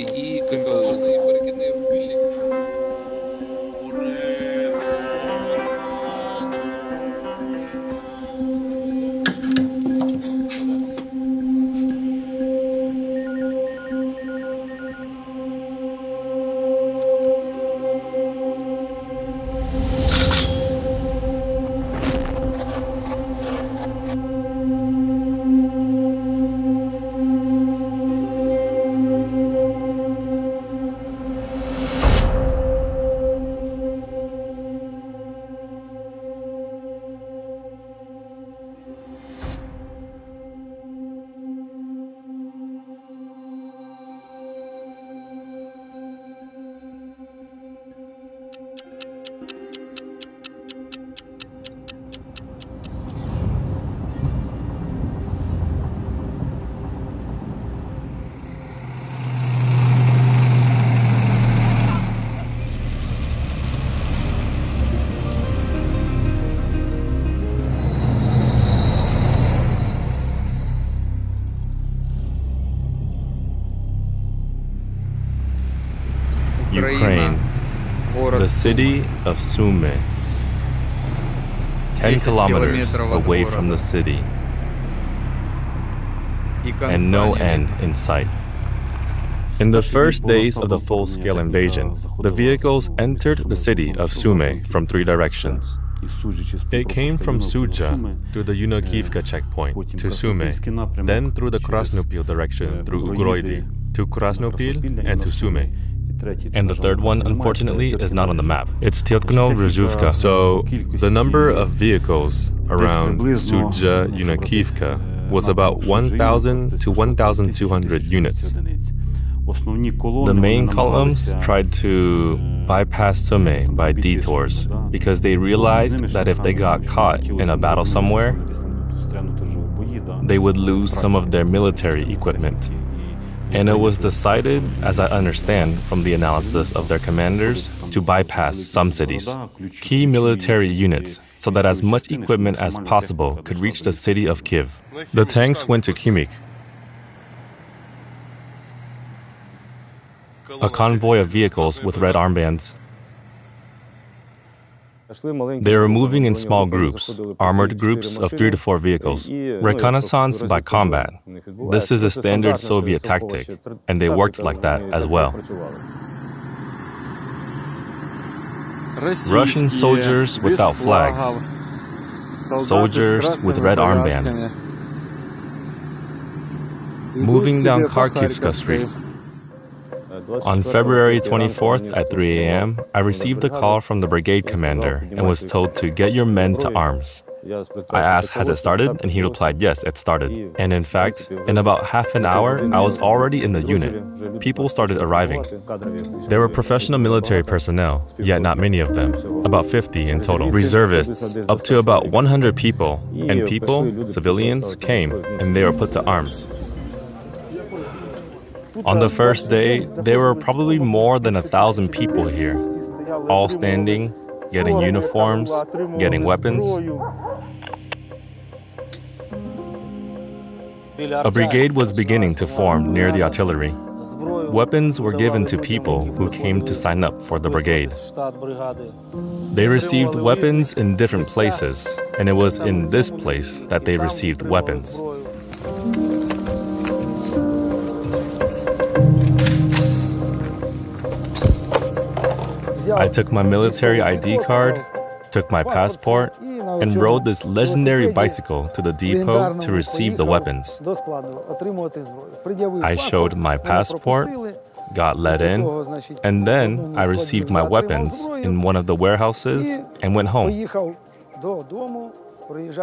и компенсации вырогенные были. Ukraine, the city of Sumy, 10 kilometers away from the city, and no end in sight. In the first days of the full-scale invasion, the vehicles entered the city of Sumy from three directions. It came from Sudzha through the Yunakivka checkpoint to Sumy, then through the Krasnopil direction through Ugroidi, to Krasnopil and to Sumy. And the third one, unfortunately, is not on the map. It's Tiotkino, Rezuvka. So, the number of vehicles around Sudzha, Yunakivka was about 1,000 to 1,200 units. The main columns tried to bypass Sumy by detours because they realized that if they got caught in a battle somewhere, they would lose some of their military equipment. And it was decided, as I understand from the analysis of their commanders, to bypass some cities, key military units, so that as much equipment as possible could reach the city of Kyiv. The tanks went to Khmeev. A convoy of vehicles with red armbands. They were moving in small groups, armored groups of 3 to 4 vehicles, reconnaissance by combat. This is a standard Soviet tactic, and they worked like that as well. Russian soldiers without flags, soldiers with red armbands, moving down Kharkivska Street. On February 24th at 3 a.m., I received a call from the brigade commander and was told to get your men to arms. I asked, has it started? And he replied, yes, it started. And in fact, in about half an hour, I was already in the unit. People started arriving. There were professional military personnel, yet not many of them, about 50 in total. Reservists, up to about 100 people. And people, civilians, came and they were put to arms. On the first day, there were probably more than 1,000 people here, all standing, getting uniforms, getting weapons. A brigade was beginning to form near the artillery. Weapons were given to people who came to sign up for the brigade. They received weapons in different places, and it was in this place that they received weapons. I took my military ID card, took my passport, and rode this legendary bicycle to the depot to receive the weapons. I showed my passport, got let in, and then I received my weapons in one of the warehouses and went home.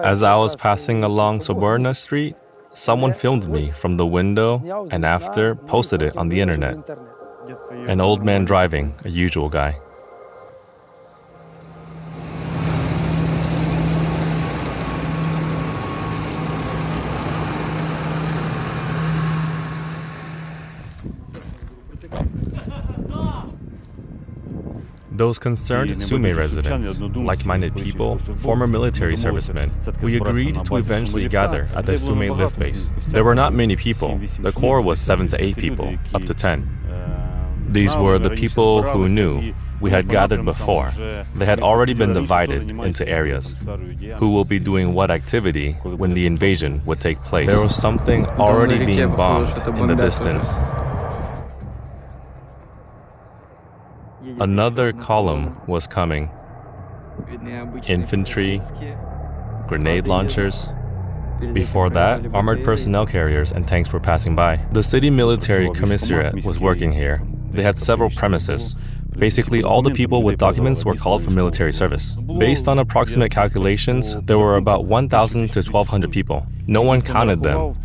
As I was passing along Soborna Street, someone filmed me from the window and after posted it on the internet. An old man driving, a usual guy. Those concerned Sumy residents, like-minded people, former military servicemen, we agreed to eventually gather at the Sumy lift base. There were not many people. The corps was 7 to 8 people, up to 10. These were the people who knew we had gathered before. They had already been divided into areas. Who will be doing what activity when the invasion would take place? There was something already being bombed in the distance. Another column was coming. Infantry, grenade launchers. Before that, armored personnel carriers and tanks were passing by. The city military commissariat was working here. They had several premises. Basically, all the people with documents were called for military service. Based on approximate calculations, there were about 1,000 to 1,200 people. No one counted them.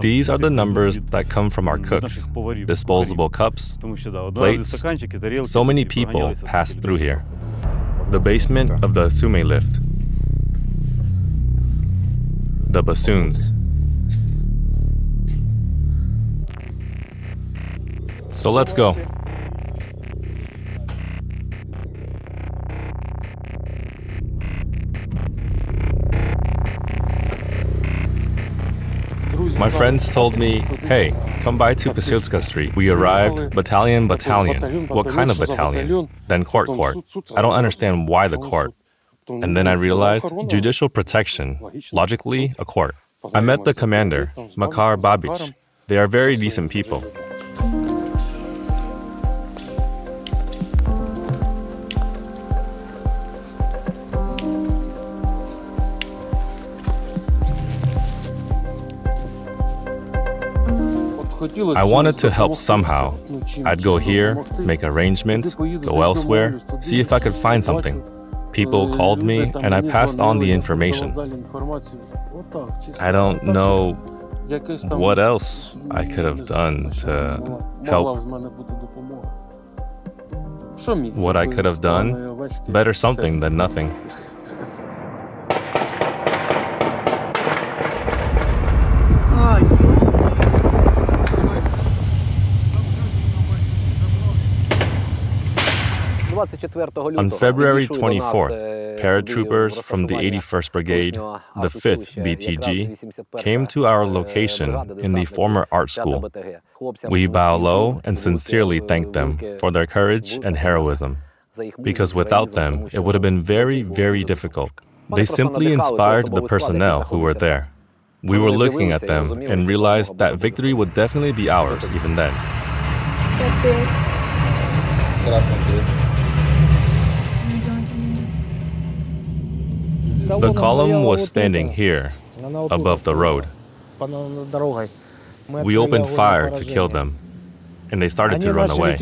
These are the numbers that come from our cooks. Disposable cups, plates. So many people passed through here. The basement of the Sumy lift. The bassoons. So let's go. My friends told me, hey, come by to Pasiutska Street. We arrived, battalion. What kind of battalion? Then court. I don't understand why the court. And then I realized judicial protection, logically, a court. I met the commander, Makar Babich. They are very decent people. I wanted to help somehow. I'd go here, make arrangements, go elsewhere, see if I could find something. People called me and I passed on the information. I don't know what else I could have done to help. What I could have done? Better something than nothing. On February 24th, paratroopers from the 81st Brigade, the 5th BTG, came to our location in the former art school. We bow low and sincerely thank them for their courage and heroism, because without them, it would have been very, very difficult. They simply inspired the personnel who were there. We were looking at them and realized that victory would definitely be ours even then. The column was standing here, above the road. We opened fire to kill them, and they started to run away.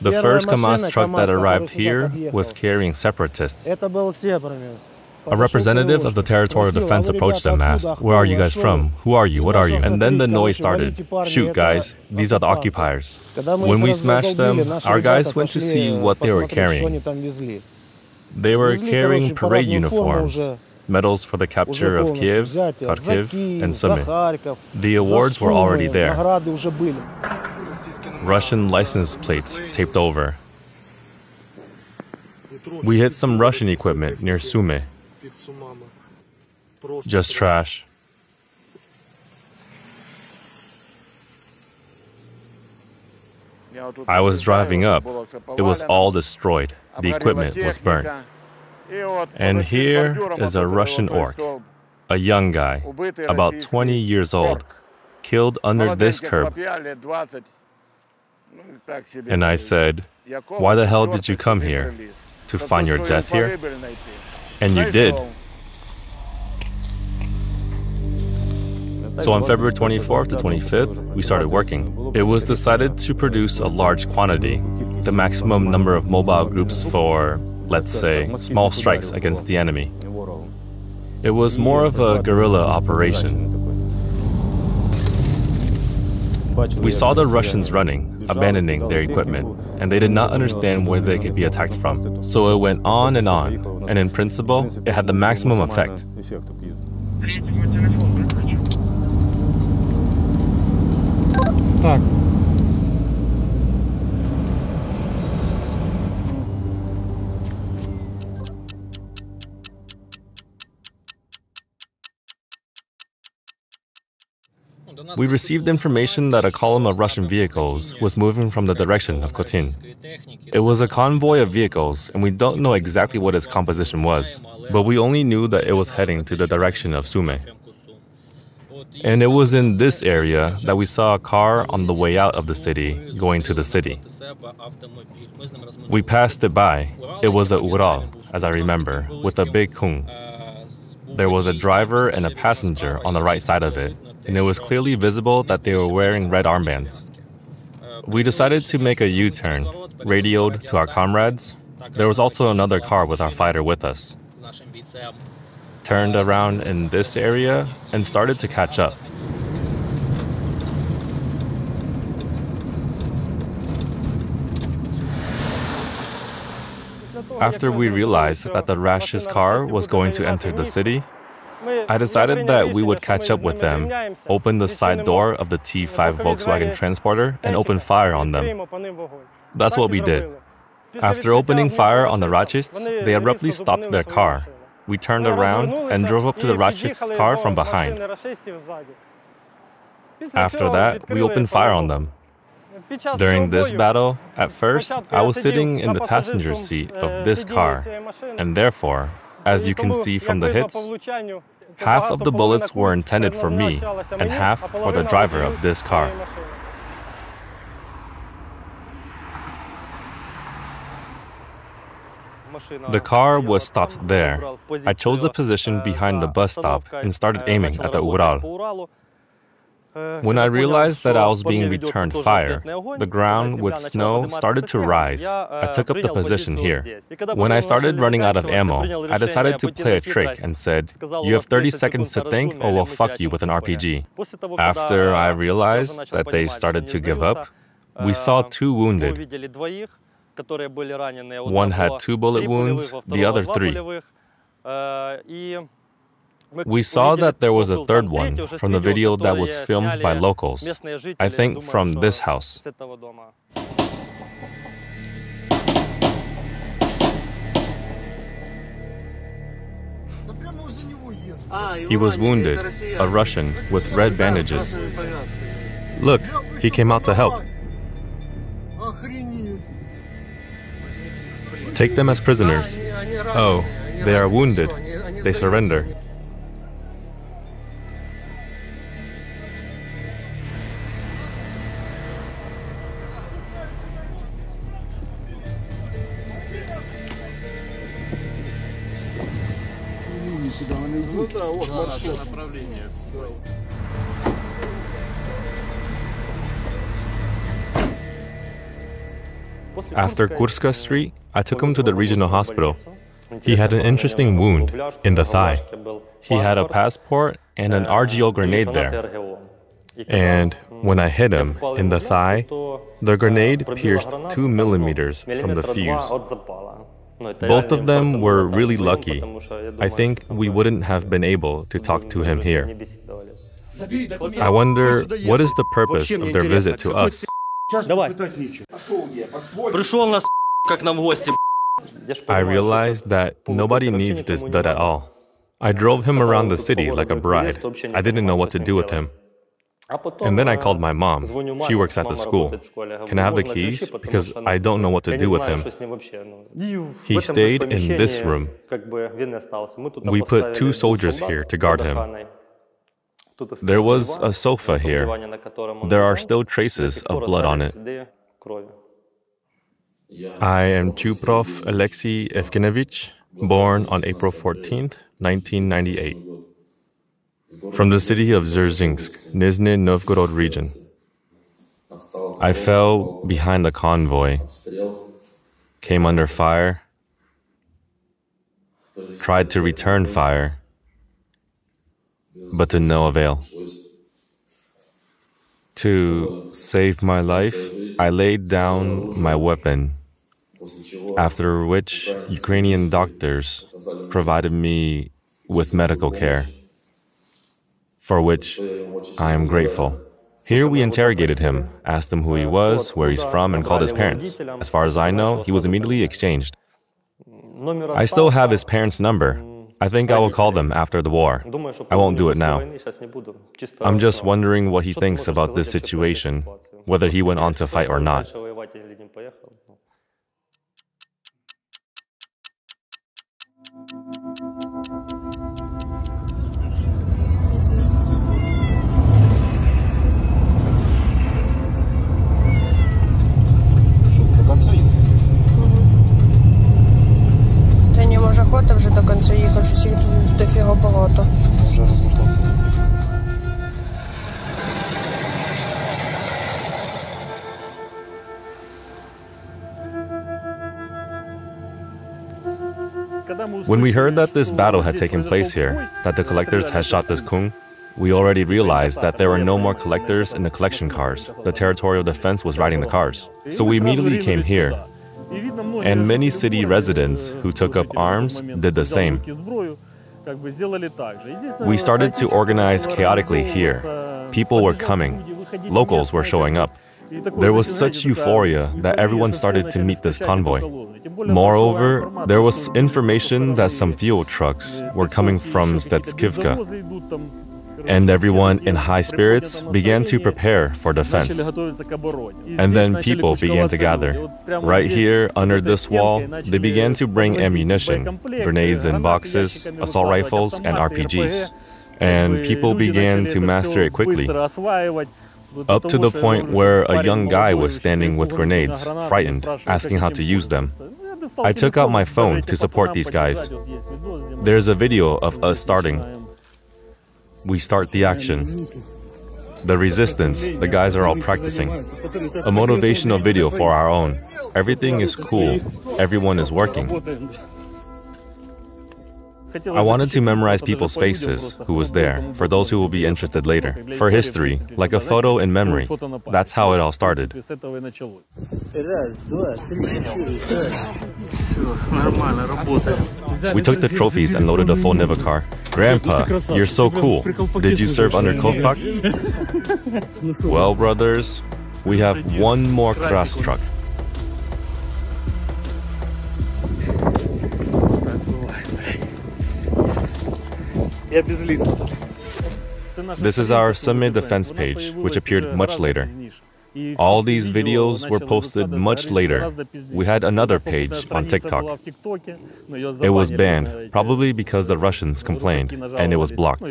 The first Kamas truck that arrived here was carrying separatists. A representative of the Territorial Defense approached them and asked, "Where are you guys from? Who are you? What are you?" And then the noise started. "Shoot, guys, these are the occupiers." When we smashed them, our guys went to see what they were carrying. They were carrying parade uniforms, medals for the capture of Kiev, Kharkiv, and Sumy. The awards were already there. Russian license plates taped over. We hit some Russian equipment near Sumy. Just trash. I was driving up. It was all destroyed. The equipment was burnt. And here is a Russian orc, a young guy, about 20 years old, killed under this curb. And I said, "Why the hell did you come here? To find your death here?" And you did. So on February 24th to 25th, we started working. It was decided to produce a large quantity, the maximum number of mobile groups for, let's say, small strikes against the enemy. It was more of a guerrilla operation. We saw the Russians running, abandoning their equipment, and they did not understand where they could be attacked from. So it went on, and in principle, it had the maximum effect. we received information that a column of Russian vehicles was moving from the direction of Kotin. It was a convoy of vehicles, and we don't know exactly what its composition was, but we only knew that it was heading to the direction of Sumy. And it was in this area that we saw a car on the way out of the city, going to the city. We passed it by. It was a Ural, as I remember, with a big khung. There was a driver and a passenger on the right side of it, and it was clearly visible that they were wearing red armbands. We decided to make a U-turn, radioed to our comrades. There was also another car with our fighter with us. Turned around in this area and started to catch up. After we realized that the Rash's car was going to enter the city, I decided that we would catch up with them, open the side door of the T5 Volkswagen transporter and open fire on them. That's what we did. After opening fire on the Rashists, they abruptly stopped their car. We turned around and drove up to the Rashists' car from behind. After that, we opened fire on them. During this battle, at first, I was sitting in the passenger seat of this car, and therefore, as you can see from the hits, half of the bullets were intended for me and half for the driver of this car. The car was stopped there. I chose a position behind the bus stop and started aiming at the Ural. When I realized that I was being returned fire, the ground with snow started to rise. I took up the position here. When I started running out of ammo, I decided to play a trick and said, "You have 30 seconds to think or we'll fuck you with an RPG." After I realized that they started to give up, we saw two wounded. One had 2 bullet wounds, the other 3. We saw that there was a third one from the video that was filmed by locals, I think from this house. He was wounded, a Russian with red bandages. Look, he came out to help. Take them as prisoners. Oh, they are wounded. They surrender. After Kurska Street, I took him to the regional hospital. He had an interesting wound in the thigh. He had a passport and an RGO grenade there. And when I hit him in the thigh, the grenade pierced 2 millimeters from the fuse. Both of them were really lucky. I think we wouldn't have been able to talk to him here. I wonder what is the purpose of their visit to us. I realized that nobody needs this dud at all. I drove him around the city like a bride. I didn't know what to do with him. And then I called my mom. She works at the school. Can I have the keys? Because I don't know what to do with him. He stayed in this room. We put 2 soldiers here to guard him. There was a sofa here. There are still traces of blood on it. I am Chuprov Alexey Evgenievich, born on April 14th, 1998. From the city of Zerzinsk, Nizhny Novgorod region. I fell behind the convoy, came under fire, tried to return fire, but to no avail. To save my life, I laid down my weapon, after which Ukrainian doctors provided me with medical care, for which I am grateful. Here we interrogated him, asked him who he was, where he's from, and called his parents. As far as I know, he was immediately exchanged. I still have his parents' number. I think I will call them after the war. I won't do it now. I'm just wondering what he thinks about this situation, whether he went on to fight or not. When we heard that this battle had taken place here, that the collectors had shot this Kung, we already realized that there were no more collectors in the collection cars. The territorial defense was riding the cars. So we immediately came here. And many city residents who took up arms did the same. We started to organize chaotically here. People were coming. Locals were showing up. There was such euphoria that everyone started to meet this convoy. Moreover, there was information that some fuel trucks were coming from Stetskyivka. And everyone in high spirits began to prepare for defense. And then people began to gather. Right here, under this wall, they began to bring ammunition, grenades in boxes, assault rifles, and RPGs. And people began to master it quickly, up to the point where a young guy was standing with grenades, frightened, asking how to use them. I took out my phone to support these guys. There's a video of us starting. We start the action. The resistance, the guys are all practicing. A motivational video for our own. Everything is cool. Everyone is working. I wanted to memorize people's faces, who was there, for those who will be interested later. For history, like a photo in memory. That's how it all started. We took the trophies and loaded a full Nivakar. Grandpa, you're so cool. Did you serve under Kovpak? Well, brothers, we have one more Kras truck. This is our Sumy defense page, which appeared much later. All these videos were posted much later. We had another page on TikTok. It was banned, probably because the Russians complained, and it was blocked.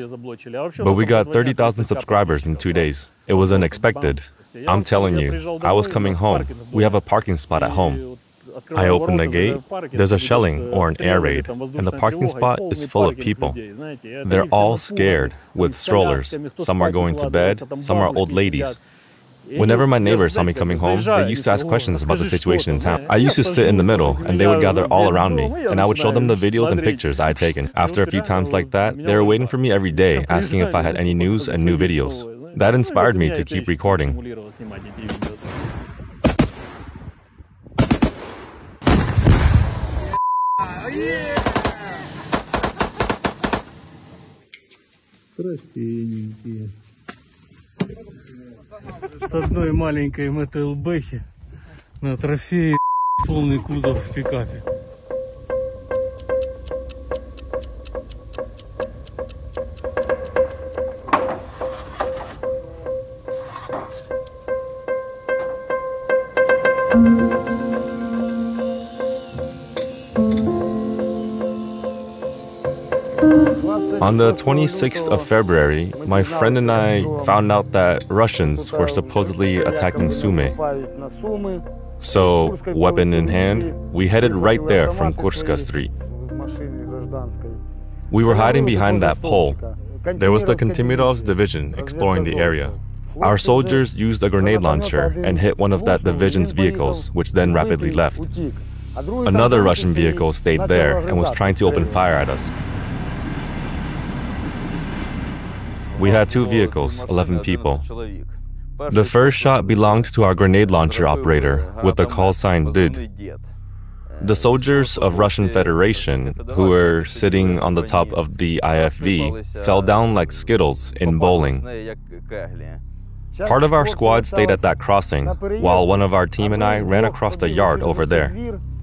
But we got 30,000 subscribers in 2 days. It was unexpected. I'm telling you, I was coming home. We have a parking spot at home. I open the gate, there's a shelling or an air raid, and the parking spot is full of people. They're all scared, with strollers. Some are going to bed, some are old ladies. Whenever my neighbors saw me coming home, they used to ask questions about the situation in town. I used to sit in the middle, and they would gather all around me, and I would show them the videos and pictures I had taken. After a few times like that, they were waiting for me every day, asking if I had any news and new videos. That inspired me to keep recording. Простенькие. С одной маленькой МТЛБхи на трофее полный кузов в пикапе. On the 26th of February, my friend and I found out that Russians were supposedly attacking Sumy. So, weapon in hand, we headed right there from Kurska Street. We were hiding behind that pole. There was the Kantemirov's division exploring the area. Our soldiers used a grenade launcher and hit one of that division's vehicles, which then rapidly left. Another Russian vehicle stayed there and was trying to open fire at us. We had 2 vehicles, 11 people. The first shot belonged to our grenade launcher operator, with the call sign DID. The soldiers of Russian Federation, who were sitting on the top of the IFV, fell down like Skittles in bowling. Part of our squad stayed at that crossing, while one of our team and I ran across the yard over there.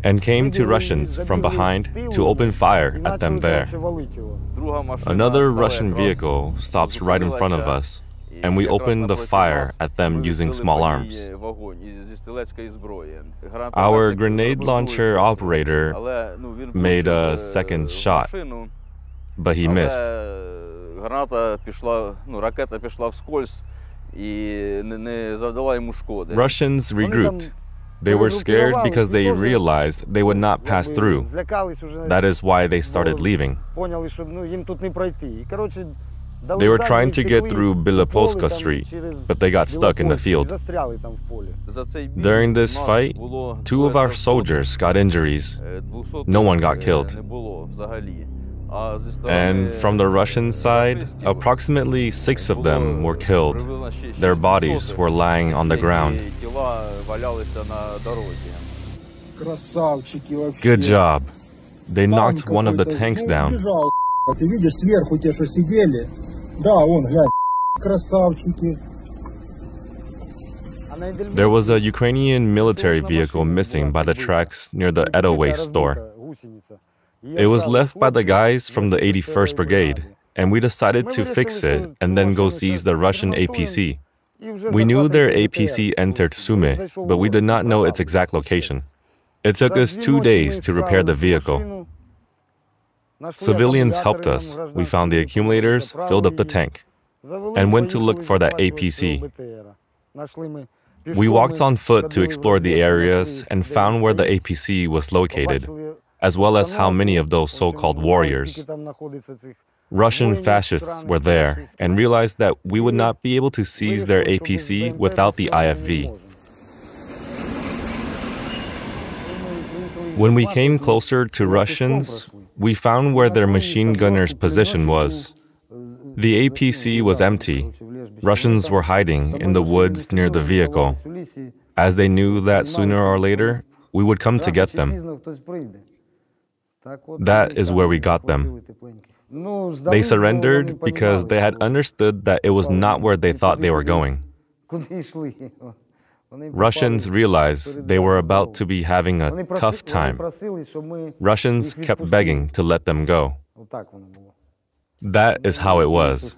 and came to Russians from behind to open fire at them there. Another Russian vehicle stops right in front of us, and we opened the fire at them using small arms. Our grenade launcher operator made a second shot, but he missed. Russians regrouped. They were scared because they realized they would not pass through. That is why they started leaving. They were trying to get through Bilopolska Street, but they got stuck in the field. During this fight, two of our soldiers got injuries. No one got killed. And from the Russian side, approximately 6 of them were killed. Their bodies were lying on the ground. Good job. They knocked one of the tanks down. There was a Ukrainian military vehicle missing by the tracks near the Edelweiss store. It was left by the guys from the 81st Brigade, and we decided to fix it and then go seize the Russian APC. We knew their APC entered Sumy, but we did not know its exact location. It took us 2 days to repair the vehicle. Civilians helped us. We found the accumulators, filled up the tank, and went to look for that APC. We walked on foot to explore the areas and found where the APC was located, as well as how many of those so-called warriors, Russian fascists, were there, and realized that we would not be able to seize their APC without the IFV. When we came closer to Russians, we found where their machine gunner's position was. The APC was empty. Russians were hiding in the woods near the vehicle, as they knew that sooner or later we would come to get them. That is where we got them. They surrendered because they had understood that it was not where they thought they were going. Russians realized they were about to be having a tough time. Russians kept begging to let them go. That is how it was.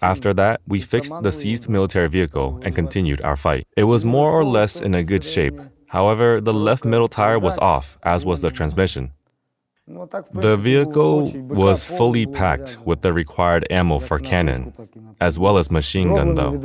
After that, we fixed the seized military vehicle and continued our fight. It was more or less in a good shape. However, the left middle tire was off, as was the transmission. The vehicle was fully packed with the required ammo for cannon, as well as machine gun, though.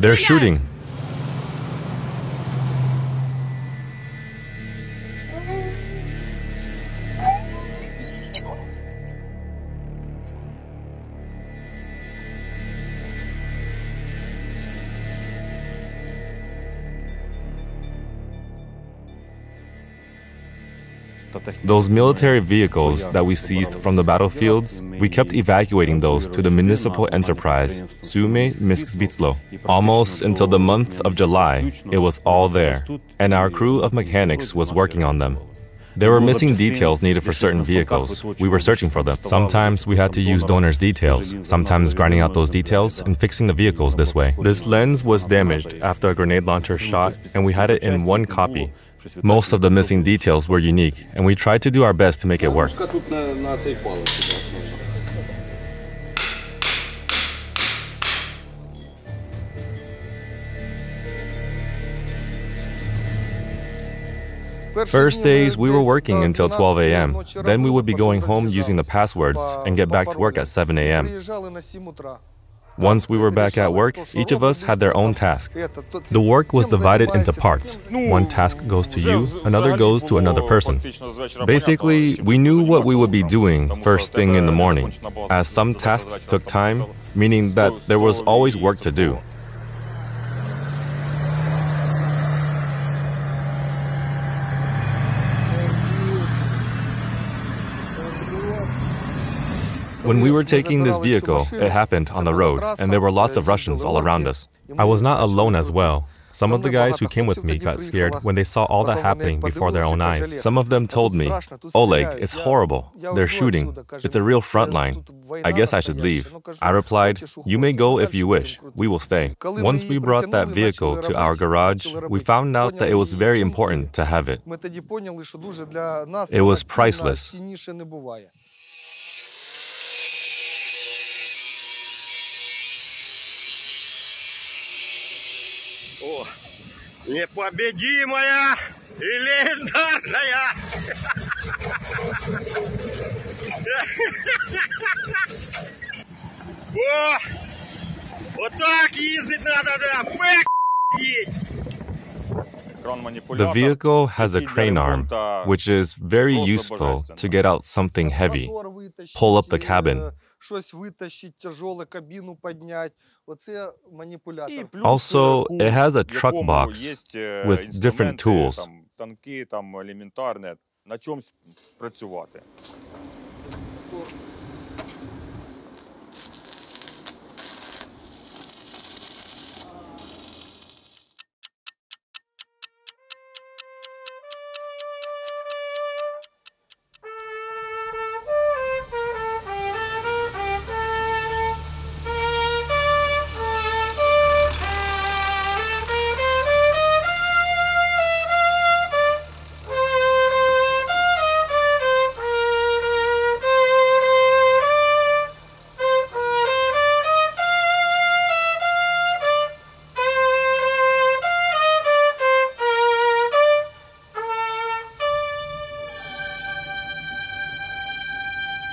They're shooting. Those military vehicles that we seized from the battlefields, we kept evacuating those to the municipal enterprise, Sumy Miskbizlo. Almost until the month of July, it was all there, and our crew of mechanics was working on them. There were missing details needed for certain vehicles. We were searching for them. Sometimes we had to use donors' details, sometimes grinding out those details and fixing the vehicles this way. This lens was damaged after a grenade launcher shot, and we had it in one copy. Most of the missing details were unique, and we tried to do our best to make it work. First days, we were working until 12 a.m. Then we would be going home using the passwords and get back to work at 7 a.m. Once we were back at work, each of us had their own task. The work was divided into parts. One task goes to you, another goes to another person. Basically, we knew what we would be doing first thing in the morning, as some tasks took time, meaning that there was always work to do. When we were taking this vehicle, it happened on the road, and there were lots of Russians all around us. I was not alone as well. Some of the guys who came with me got scared when they saw all that happening before their own eyes. Some of them told me, "Oleg, it's horrible. They're shooting. It's a real front line. I guess I should leave." I replied, "You may go if you wish. We will stay." Once we brought that vehicle to our garage, we found out that it was very important to have it. It was priceless. Непобедимая и легендарная! О! Вот так ездить надо, да! The vehicle has a crane arm, which is very useful to get out something heavy, pull up the cabin. Also, it has a truck box with different tools.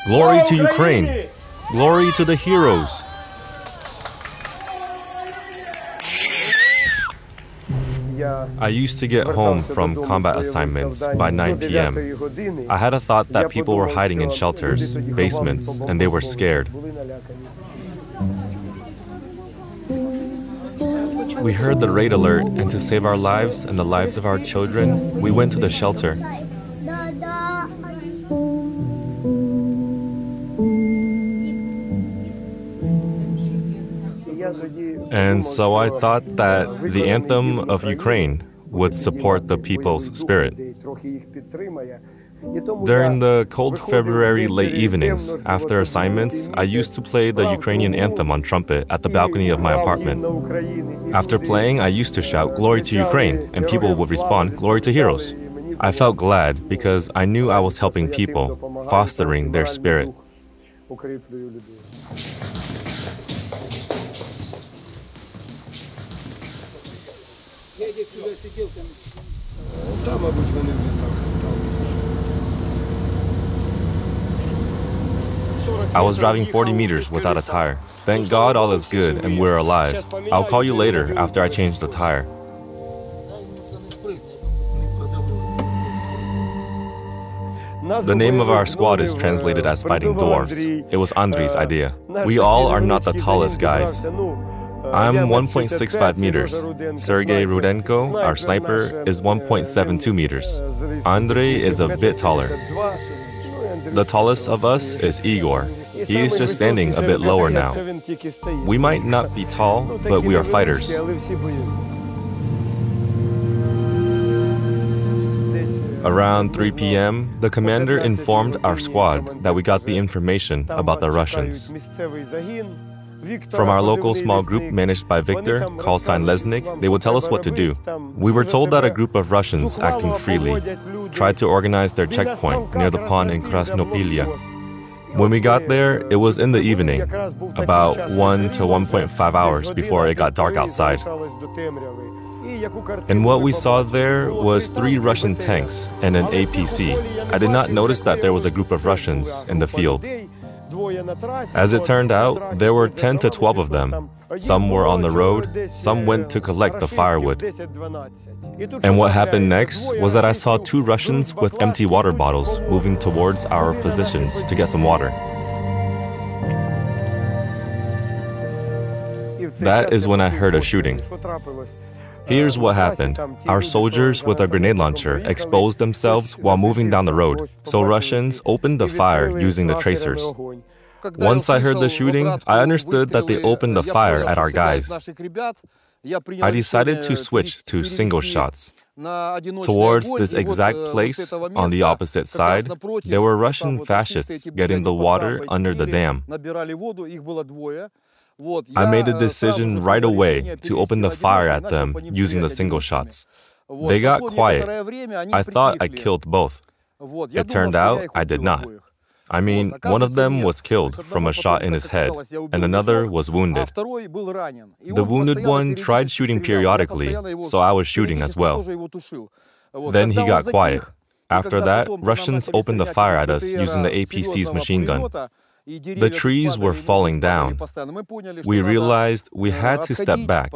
Glory to Ukraine! Glory to the heroes! I used to get home from combat assignments by 9 p.m. I had a thought that people were hiding in shelters, basements, and they were scared. We heard the raid alert, and to save our lives and the lives of our children, we went to the shelter. And so I thought that the anthem of Ukraine would support the people's spirit. During the cold February late evenings, after assignments, I used to play the Ukrainian anthem on trumpet at the balcony of my apartment. After playing, I used to shout, "Glory to Ukraine," and people would respond, "Glory to heroes." I felt glad because I knew I was helping people, fostering their spirit. I was driving 40 meters without a tire. Thank God all is good and we're alive. I'll call you later after I change the tire. The name of our squad is translated as Fighting Dwarves. It was Andri's idea. We all are not the tallest guys. I'm 1.65 meters. Sergei Rudenko, our sniper, is 1.72 meters. Andrei is a bit taller. The tallest of us is Igor. He is just standing a bit lower now. We might not be tall, but we are fighters. Around 3 p.m., the commander informed our squad that we got the information about the Russians. From our local small group managed by Victor, callsign Lesnik, they would tell us what to do. We were told that a group of Russians acting freely tried to organize their checkpoint near the pond in Krasnopillia. When we got there, it was in the evening, about 1 to 1.5 hours before it got dark outside. And what we saw there was 3 Russian tanks and an APC. I did not notice that there was a group of Russians in the field. As it turned out, there were 10 to 12 of them. Some were on the road, some went to collect the firewood. And what happened next was that I saw 2 Russians with empty water bottles moving towards our positions to get some water. That is when I heard a shooting. Here's what happened. Our soldiers with a grenade launcher exposed themselves while moving down the road, so Russians opened the fire using the tracers. Once I heard the shooting, I understood that they opened the fire at our guys. I decided to switch to single shots. Towards this exact place, on the opposite side, there were Russian fascists getting the water under the dam. I made a decision right away to open the fire at them using the single shots. They got quiet. I thought I killed both. It turned out I did not. I mean, one of them was killed from a shot in his head, and another was wounded. The wounded one tried shooting periodically, so I was shooting as well. Then he got quiet. After that, Russians opened the fire at us using the APC's machine gun. The trees were falling down. We realized we had to step back.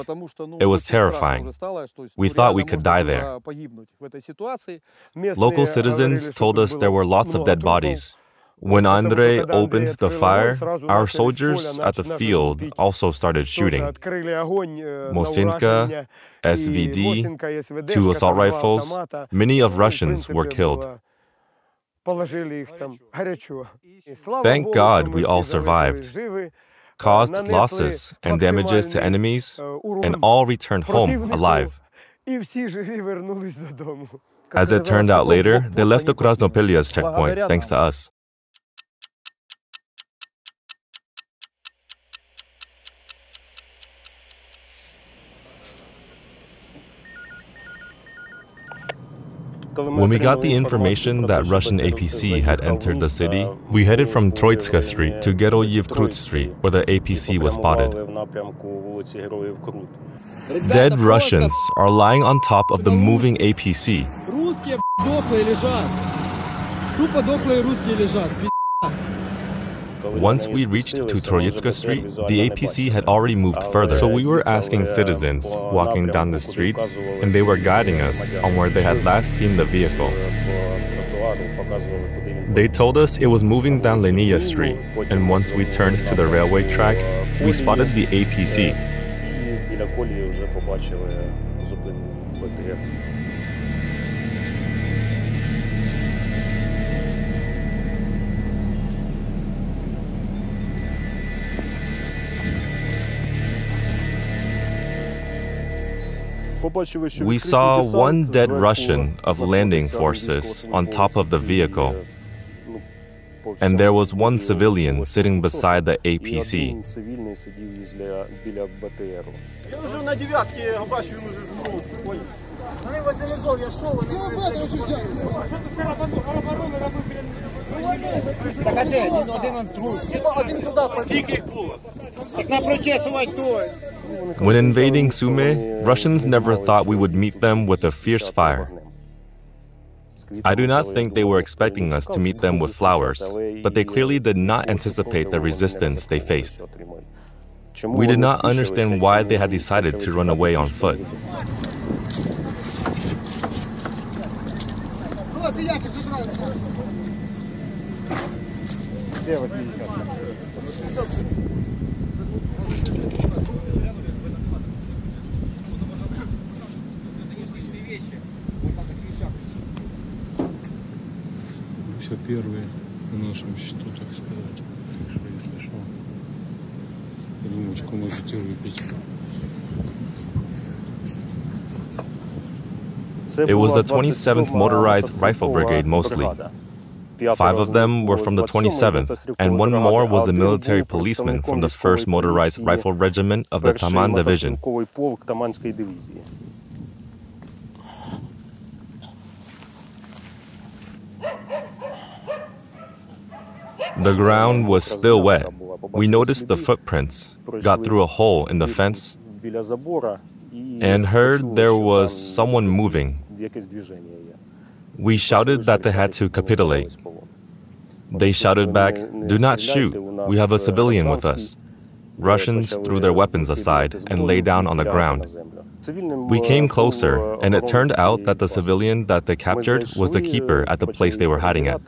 It was terrifying. We thought we could die there. Local citizens told us there were lots of dead bodies. When Andrei opened the fire, our soldiers at the field also started shooting. Mosinka, SVD, 2 assault rifles, many of Russians were killed. Thank God we all survived, caused losses and damages to enemies, and all returned home alive. As it turned out later, they left the Krasnopillia's checkpoint thanks to us. When we got the information that Russian APC had entered the city, we headed from Troitska Street to Geroyev-Krut Street, where the APC was spotted. Dead Russians are lying on top of the moving APC. Once we reached to Troitska Street, the APC had already moved further. So we were asking citizens walking down the streets, and they were guiding us on where they had last seen the vehicle. They told us it was moving down Leniya Street, and once we turned to the railway track, we spotted the APC. We saw one dead Russian of landing forces on top of the vehicle, and there was one civilian sitting beside the APC. When invading Sumy, Russians never thought we would meet them with a fierce fire. I do not think they were expecting us to meet them with flowers, but they clearly did not anticipate the resistance they faced. We did not understand why they had decided to run away on foot. It was the 27th Motorized Rifle Brigade mostly. 5 of them were from the 27th, and one more was a military policeman from the 1st Motorized Rifle Regiment of the Taman Division. The ground was still wet. We noticed the footprints, got through a hole in the fence, and heard there was someone moving. We shouted that they had to capitulate. They shouted back, "Do not shoot, we have a civilian with us." Russians threw their weapons aside and lay down on the ground. We came closer, and it turned out that the civilian that they captured was the keeper at the place they were hiding at.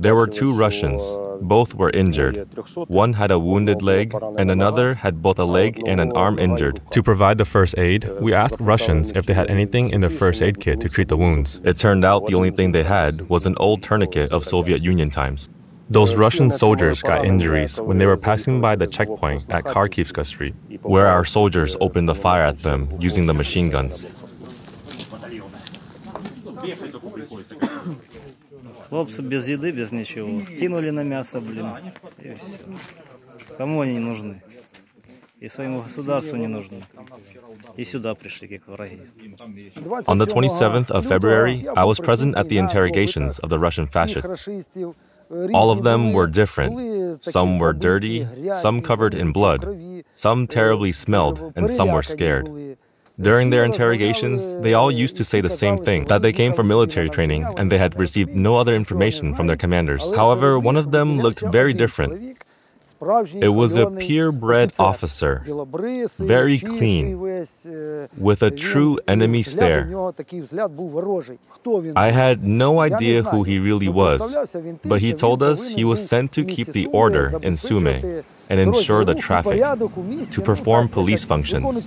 There were 2 Russians. Both were injured. One had a wounded leg, and another had both a leg and an arm injured. To provide the first aid, we asked Russians if they had anything in their first aid kit to treat the wounds. It turned out the only thing they had was an old tourniquet of Soviet Union times. Those Russian soldiers got injuries when they were passing by the checkpoint at Kharkivska Street, where our soldiers opened the fire at them using the machine guns. On the 27th of February, I was present at the interrogations of the Russian fascists. All of them were different. Some were dirty, some covered in blood, some terribly smelled, and some were scared. During their interrogations, they all used to say the same thing, that they came from military training and they had received no other information from their commanders. However, one of them looked very different. It was a purebred officer, very clean, with a true enemy stare. I had no idea who he really was, but he told us he was sent to keep the order in Sumy and ensure the traffic, to perform police functions.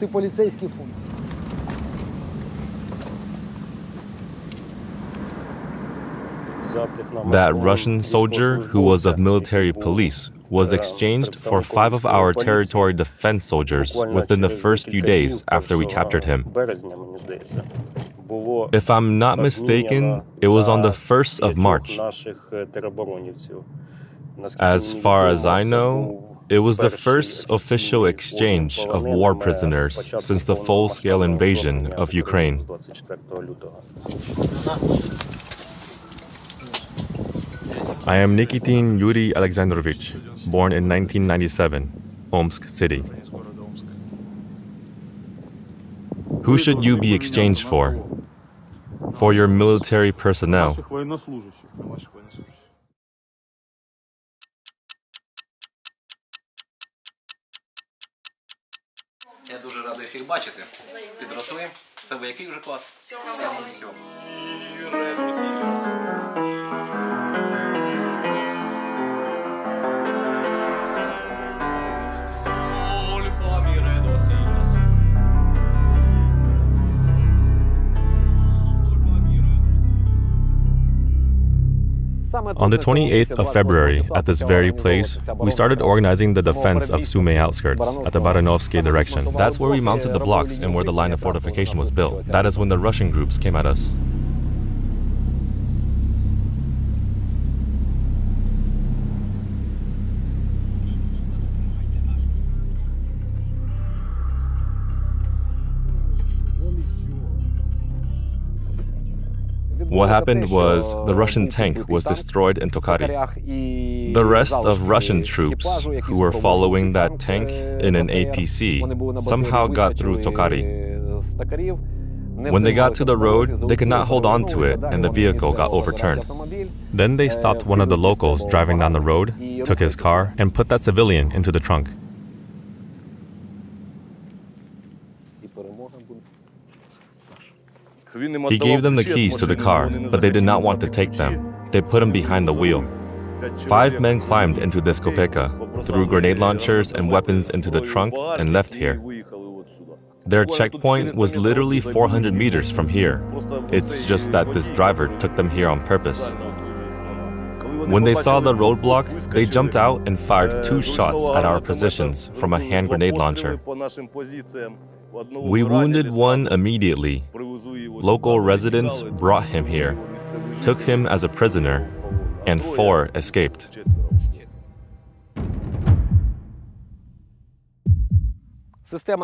That Russian soldier, who was of military police, was exchanged for 5 of our territory defense soldiers within the first few days after we captured him. If I'm not mistaken, it was on the 1st of March. As far as I know, it was the first official exchange of war prisoners since the full-scale invasion of Ukraine. I am Nikitin Yuri Alexandrovich, born in 1997, Omsk City. Who should you be exchanged for? For your military personnel. Я дуже радий всіх бачити. Підросли. Це ви який вже клас? 7. On the 28th of February, at this very place, we started organizing the defense of Sumy outskirts, at the Baranovsky direction. That's where we mounted the blocks and where the line of fortification was built. That is when the Russian groups came at us. What happened was the Russian tank was destroyed in Tokari. The rest of Russian troops who were following that tank in an APC somehow got through Tokari. When they got to the road, they could not hold on to it and the vehicle got overturned. Then they stopped one of the locals driving down the road, took his car, and put that civilian into the trunk. He gave them the keys to the car, but they did not want to take them. They put him behind the wheel. 5 men climbed into this kopeka, threw grenade launchers and weapons into the trunk, and left here. Their checkpoint was literally 400 meters from here. It's just that this driver took them here on purpose. When they saw the roadblock, they jumped out and fired 2 shots at our positions from a hand grenade launcher. We wounded one immediately. Local residents brought him here, took him as a prisoner, and 4 escaped.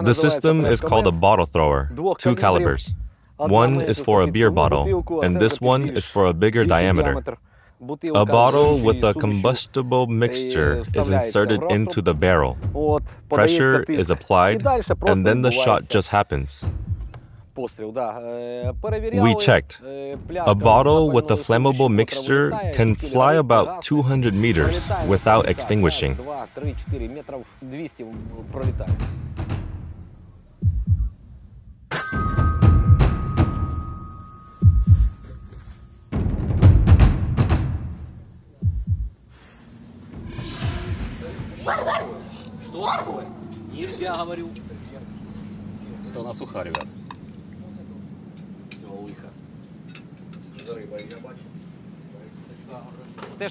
The system is called a bottle thrower, 2 calibers. One is for a beer bottle, and this one is for a bigger diameter. A bottle with a combustible mixture is inserted into the barrel. Pressure is applied, and then the shot just happens. We checked. A bottle with a flammable mixture can fly about 200 meters without extinguishing.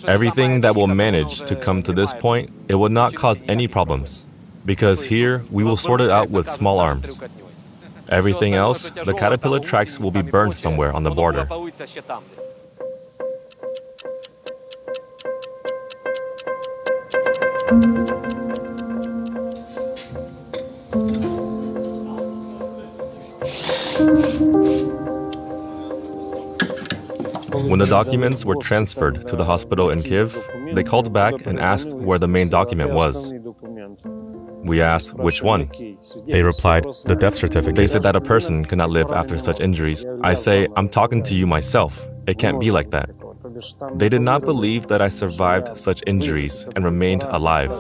Everything that will manage to come to this point, it will not cause any problems, because here we will sort it out with small arms. Everything else, the caterpillar tracks will be burned somewhere on the border. When the documents were transferred to the hospital in Kyiv, they called back and asked where the main document was. We asked, which one? They replied, the death certificate. They said that a person cannot live after such injuries. I say, I'm talking to you myself. It can't be like that. They did not believe that I survived such injuries and remained alive.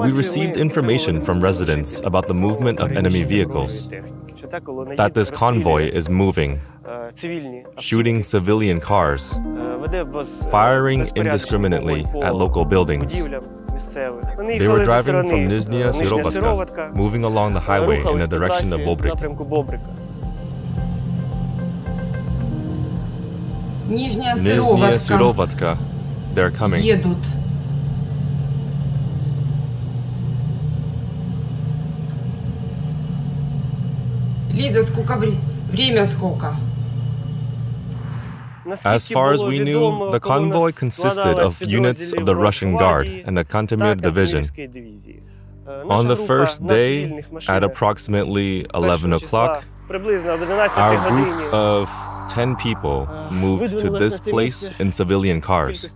We received information from residents about the movement of enemy vehicles, that this convoy is moving, shooting civilian cars, firing indiscriminately at local buildings. They were driving from Nizhnya Syrovatska, moving along the highway in the direction of Bobrik. Nizhnya Syrovatska, they're coming. As far as we knew, the convoy consisted of units of the Russian Guard and the Kantemirov division. On the first day, at approximately 11 o'clock, our group of 10 people moved to this place in civilian cars.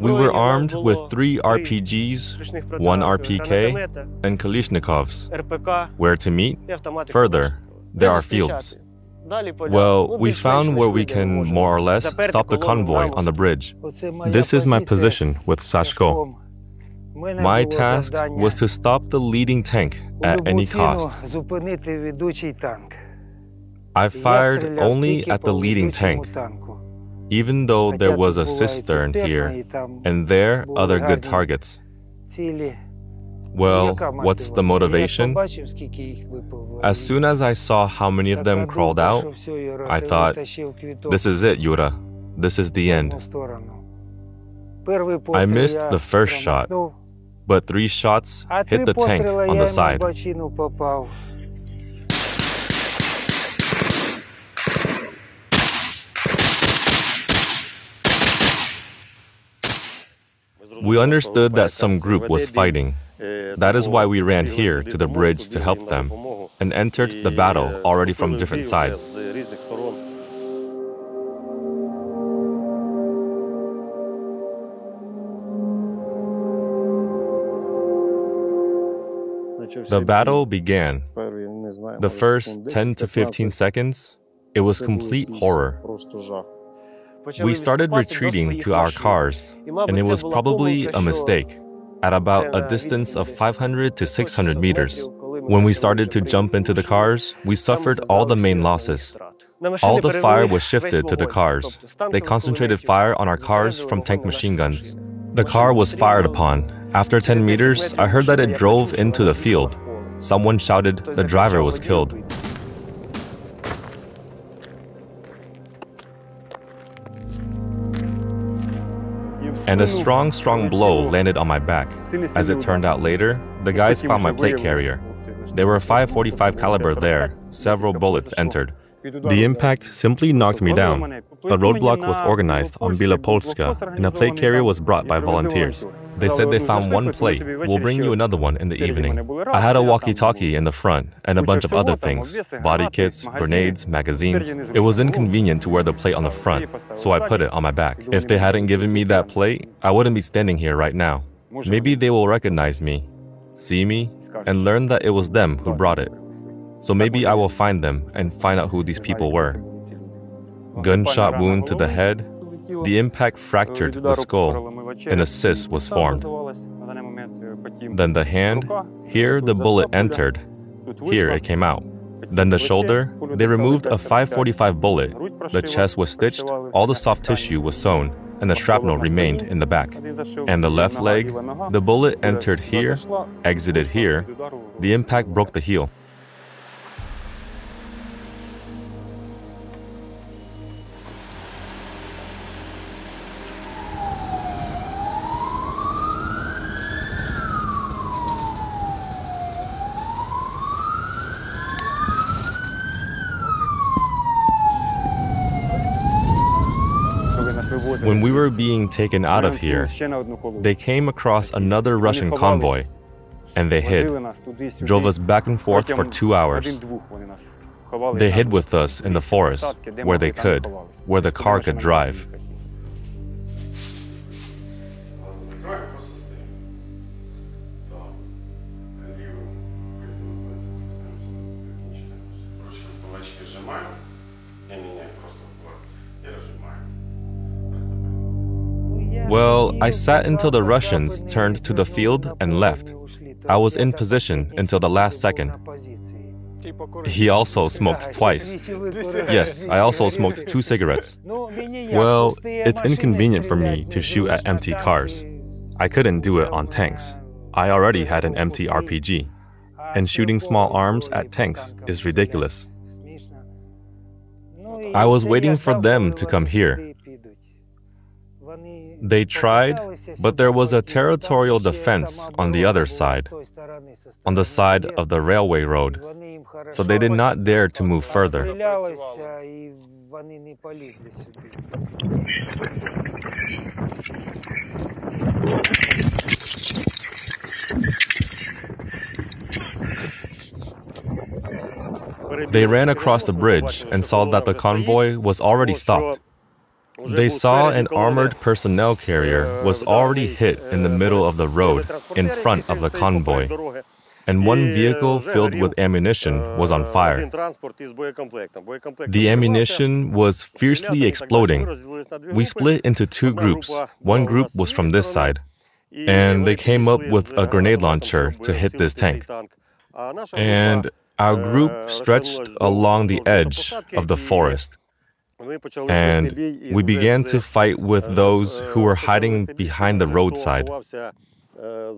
We were armed with 3 RPGs, 1 RPK, and Kalishnikovs. Where to meet? Further, there are fields. Well, we found where we can more or less stop the convoy on the bridge. This is my position with Sashko. My task was to stop the leading tank at any cost. I fired only at the leading tank, even though there was a cistern here and there other good targets. Well, what's the motivation? As soon as I saw how many of them crawled out, I thought, this is it, Yura. This is the end. I missed the first shot, but 3 shots hit the tank on the side. We understood that some group was fighting. That is why we ran here to the bridge to help them and entered the battle already from different sides. The battle began. The first 10 to 15 seconds, it was complete horror. We started retreating to our cars, and it was probably a mistake, at about a distance of 500 to 600 meters. When we started to jump into the cars, we suffered all the main losses. All the fire was shifted to the cars. They concentrated fire on our cars from tank machine guns. The car was fired upon. After 10 meters, I heard that it drove into the field. Someone shouted, the driver was killed. And a strong blow landed on my back. As it turned out later, the guys found my plate carrier. There were 5.45 caliber there, several bullets entered. The impact simply knocked me down. A roadblock was organized on Bielopolska, and a plate carrier was brought by volunteers. They said they found one plate, we'll bring you another one in the evening. I had a walkie-talkie in the front, and a bunch of other things, body kits, grenades, magazines. It was inconvenient to wear the plate on the front, so I put it on my back. If they hadn't given me that plate, I wouldn't be standing here right now. Maybe they will recognize me, see me, and learn that it was them who brought it. So maybe I will find them and find out who these people were. Gunshot wound to the head, the impact fractured the skull, and a cyst was formed. Then the hand, here the bullet entered, here it came out. Then the shoulder, they removed a 5.45 bullet, the chest was stitched, all the soft tissue was sewn, and the shrapnel remained in the back. And the left leg, the bullet entered here, exited here. The impact broke the heel. When we were being taken out of here, they came across another Russian convoy, and they hid, drove us back and forth for 2 hours. They hid with us in the forest, where they could, where the car could drive. Well, I sat until the Russians turned to the field and left. I was in position until the last second. He also smoked twice. Yes, I also smoked 2 cigarettes. Well, it's inconvenient for me to shoot at empty cars. I couldn't do it on tanks. I already had an empty RPG. And shooting small arms at tanks is ridiculous. I was waiting for them to come here. They tried, but there was a territorial defense on the other side, on the side of the railway road, so they did not dare to move further. They ran across the bridge and saw that the convoy was already stopped. They saw an armored personnel carrier was already hit in the middle of the road in front of the convoy, and one vehicle filled with ammunition was on fire. The ammunition was fiercely exploding. We split into 2 groups. One group was from this side, and they came up with a grenade launcher to hit this tank. And our group stretched along the edge of the forest. And we began to fight with those who were hiding behind the roadside. The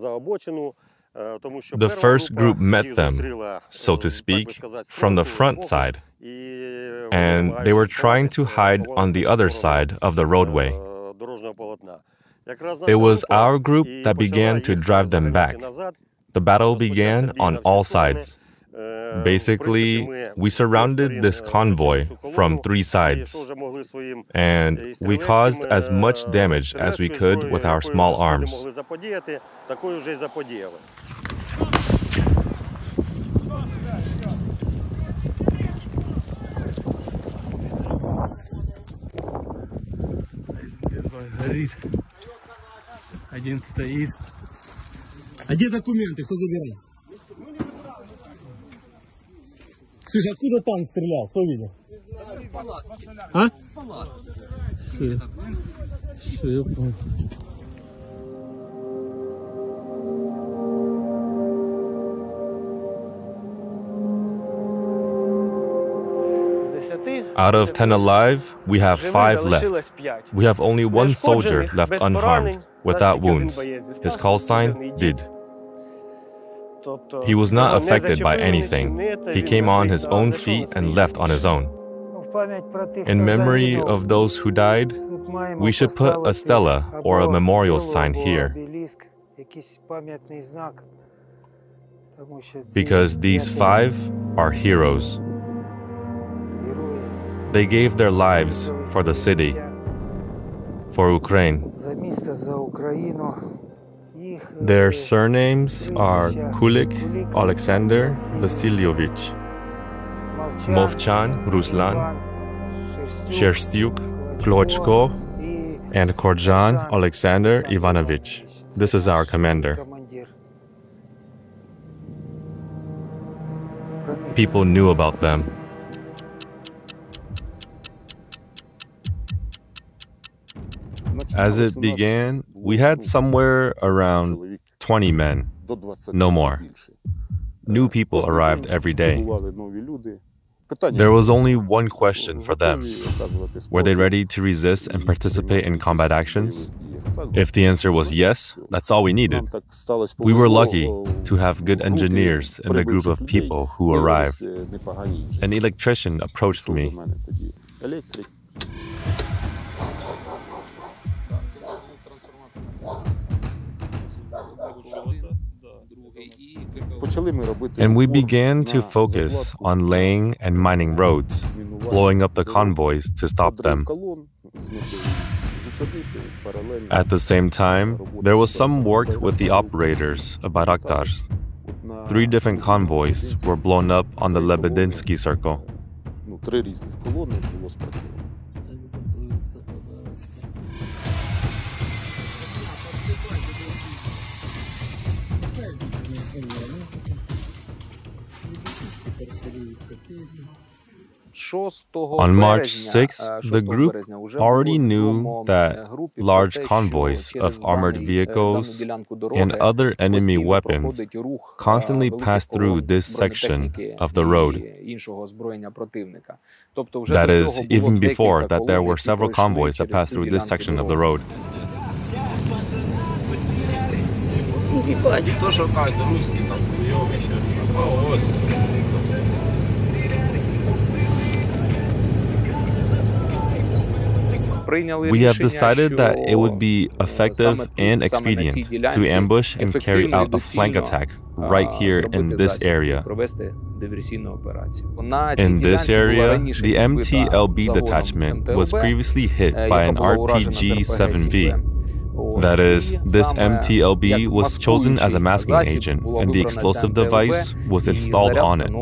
first group met them, so to speak, from the front side, and they were trying to hide on the other side of the roadway. It was our group that began to drive them back. The battle began on all sides. Basically, we surrounded this convoy from 3 sides, and we caused as much damage as we could with our small arms. Слушай, откуда танк стрелял? Кто видел? А? Все, я понял. Out of 10 alive, we have 5 left. We have only 1 soldier left unharmed, without wounds. His call sign, Did. He was not affected by anything. He came on his own feet and left on his own. In memory of those who died, we should put a stela or a memorial sign here, because these 5 are heroes. They gave their lives for the city, for Ukraine. Their surnames are Kulik Alexander Vasilievich, Movchan Ruslan, Sherstyuk Klochko, and Korjan Alexander Ivanovich. This is our commander. People knew about them. As it began, we had somewhere around 20 men, no more. New people arrived every day. There was only one question for them. Were they ready to resist and participate in combat actions? If the answer was yes, that's all we needed. We were lucky to have good engineers in the group of people who arrived. An electrician approached me. And we began to focus on laying and mining roads, blowing up the convoys to stop them. At the same time, there was some work with the operators of Bayraktars. 3 different convoys were blown up on the Lebedinsky Circle. On March 6th, the group already knew that large convoys of armored vehicles and other enemy weapons constantly passed through this section of the road. That is, even before that there were several convoys that passed through this section of the road. We have decided that it would be effective and expedient to ambush and carry out a flank attack right here in this area. In this area, the MTLB detachment was previously hit by an RPG-7V. That is, this MTLB was chosen as a masking agent and the explosive device was installed on it.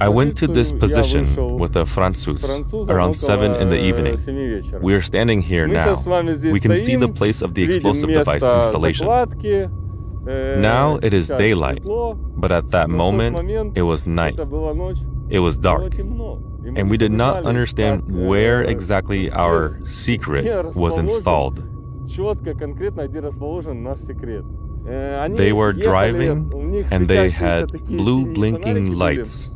I went to this position with a Frantsuz around 7 in the evening. We are standing here now. We can see the place of the explosive device installation. Now it is daylight, but at that moment it was night. It was dark, and we did not understand where exactly our secret was installed. They were driving and they had blue blinking lights.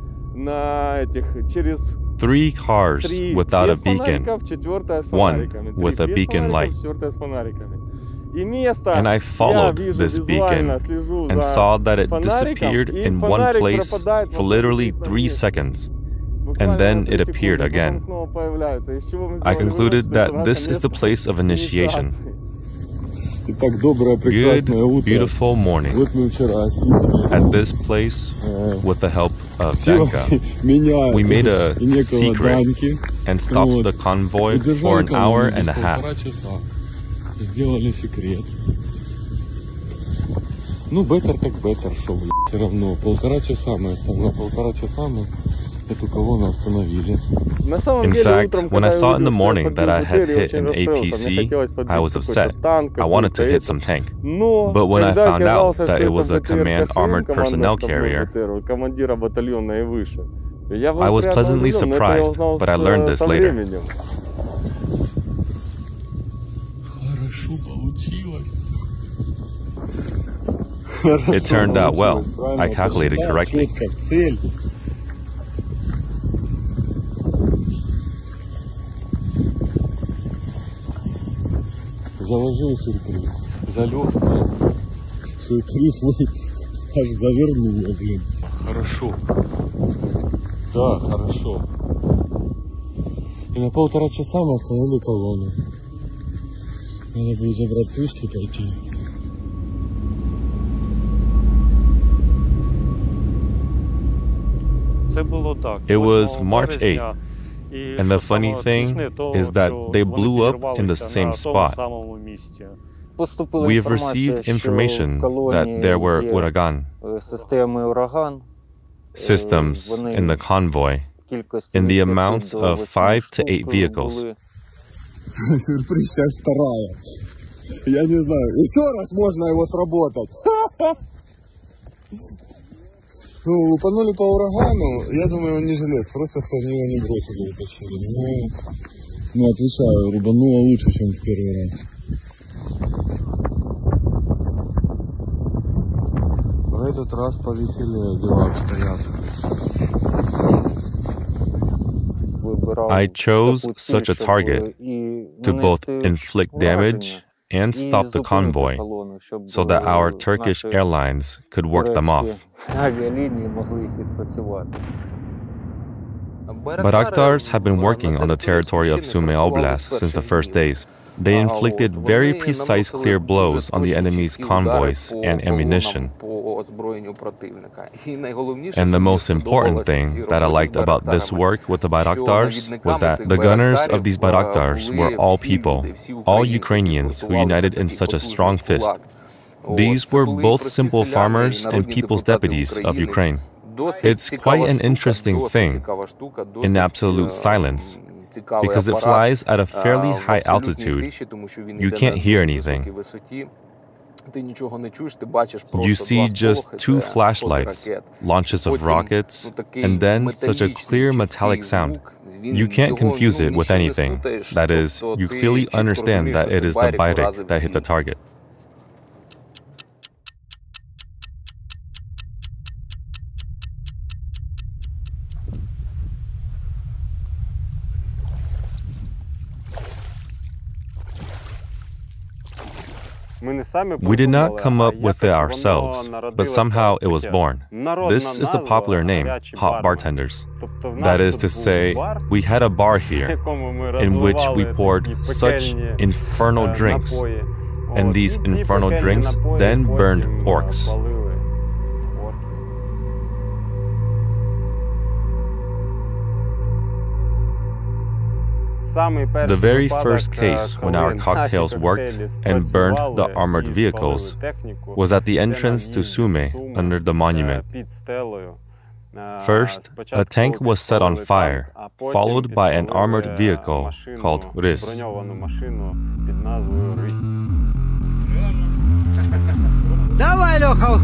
3 cars without a beacon, 1 with a beacon light. And I followed this beacon and saw that it disappeared in one place for literally 3 seconds, and then it appeared again. I concluded that this is the place of initiation. Good, beautiful morning. At this place, with the help of Danka, we made a secret and stopped the convoy for an hour and a half. In fact, when I saw in the morning that I had hit an APC, I was upset. I wanted to hit some tank. But when I found out that it was a command armored personnel carrier, I was pleasantly surprised, but I learned this later. It turned out well. I calculated correctly. It was March 8th. And the funny thing is that they blew up in the same spot. We have received information that there were Uragan systems in the convoy in the amounts of 5 to 8 vehicles. Ну, лупанули по урагану, я думаю, он не жилец, просто что они его не бросили, утащили. Ну, отвечаю, рубануло лучше, чем в первый раз. В этот раз повеселее дела обстоят. I chose such a target to both inflict damage and stop the convoy so that our Turkish airlines could work them off. Bayraktars have been working on the territory of Sumy Oblast since the first days. They inflicted very precise clear blows on the enemy's convoys and ammunition. And the most important thing that I liked about this work with the Bayraktars was that the gunners of these Bayraktars were all people, all Ukrainians who united in such a strong fist. These were both simple farmers and people's deputies of Ukraine. It's quite an interesting thing, in absolute silence, because it flies at a fairly high altitude. You can't hear anything. You see just two flashlights, launches of rockets, and then such a clear metallic sound. You can't confuse it with anything. That is, you clearly understand that it is the Bayrak that hit the target. We did not come up with it ourselves, but somehow it was born. This is the popular name, hot bartenders. That is to say, we had a bar here in which we poured such infernal drinks, and these infernal drinks then burned orcs. The very first case when our cocktails worked and burned the armored vehicles was at the entrance to Sumy under the monument. First, a tank was set on fire, followed by an armored vehicle called Rys. Давай, Леха!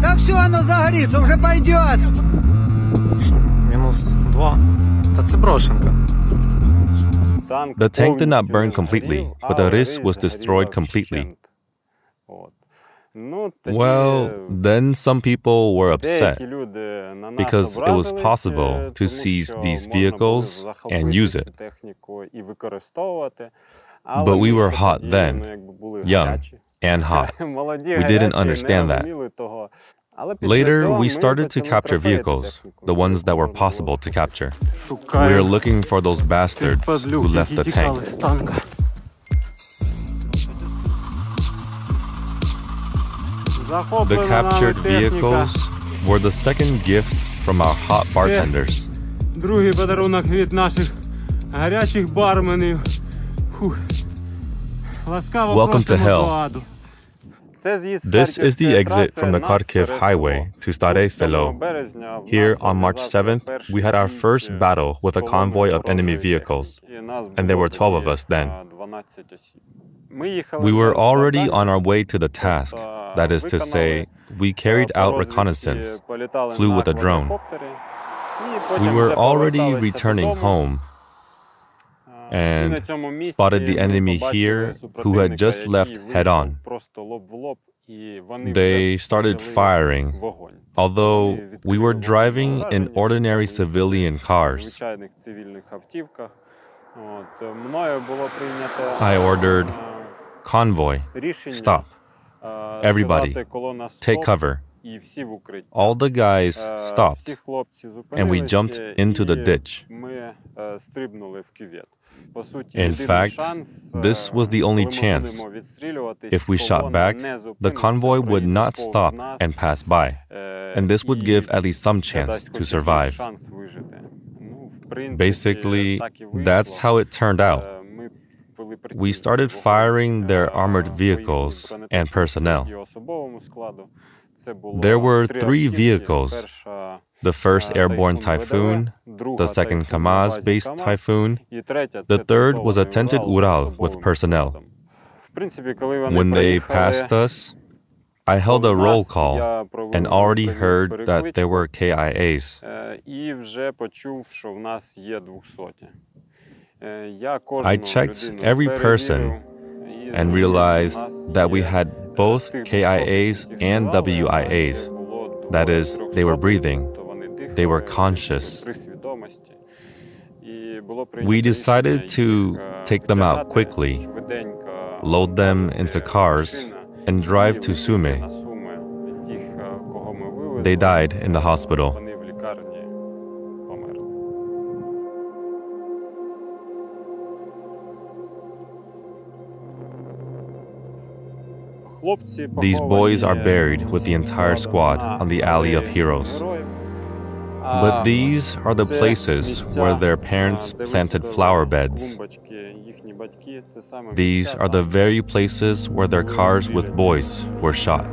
Да все, оно загорится, уже пойдет! -2. The tank did not burn completely, but the Rys was destroyed completely. Well, then some people were upset because it was possible to seize these vehicles and use it. But we were hot then, young and hot. We didn't understand that. Later, we started to capture vehicles, the ones that were possible to capture. We were looking for those bastards who left the tank. The captured vehicles were the second gift from our hot bartenders. Welcome to hell. This is the exit from the Kharkiv highway to Stare Selo. Here, on March 7th, we had our first battle with a convoy of enemy vehicles, and there were 12 of us then. We were already on our way to the task, that is to say, we carried out reconnaissance, flew with a drone. We were already returning home, and spotted the enemy here who had just left head-on. They started firing, although we were driving in ordinary civilian cars. I ordered, "Convoy, stop. Everybody, take cover." All the guys stopped, and we jumped into the ditch. In fact, this was the only chance. If we shot back, the convoy would not stop and pass by, and this would give at least some chance to survive. Basically, that's how it turned out. We started firing their armored vehicles and personnel. There were three vehicles, the first airborne Typhoon, the second Kamas-based Typhoon, the third was a tented Ural with personnel. When they passed us, I held a roll call and already heard that there were KIAs. I checked every person and realized that we had both KIAs and WIAs. That is, they were breathing, they were conscious. We decided to take them out quickly, load them into cars, and drive to Sumy. They died in the hospital. These boys are buried with the entire squad on the Alley of Heroes. But these are the places where their parents planted flower beds. These are the very places where their cars with boys were shot.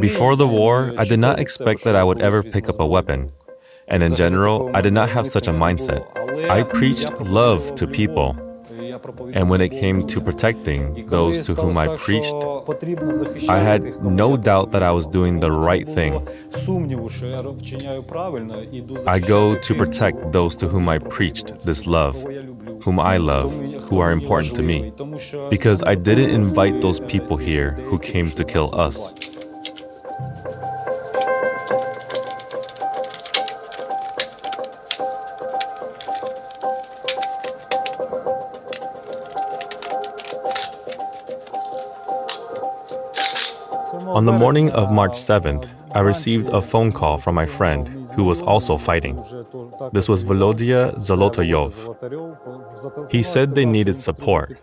Before the war, I did not expect that I would ever pick up a weapon. And in general, I did not have such a mindset. I preached love to people. And when it came to protecting those to whom I preached, I had no doubt that I was doing the right thing. I go to protect those to whom I preached this love, whom I love, who are important to me, because I didn't invite those people here who came to kill us. On the morning of March 7th, I received a phone call from my friend, who was also fighting. This was Volodya Zolotoyov. He said they needed support.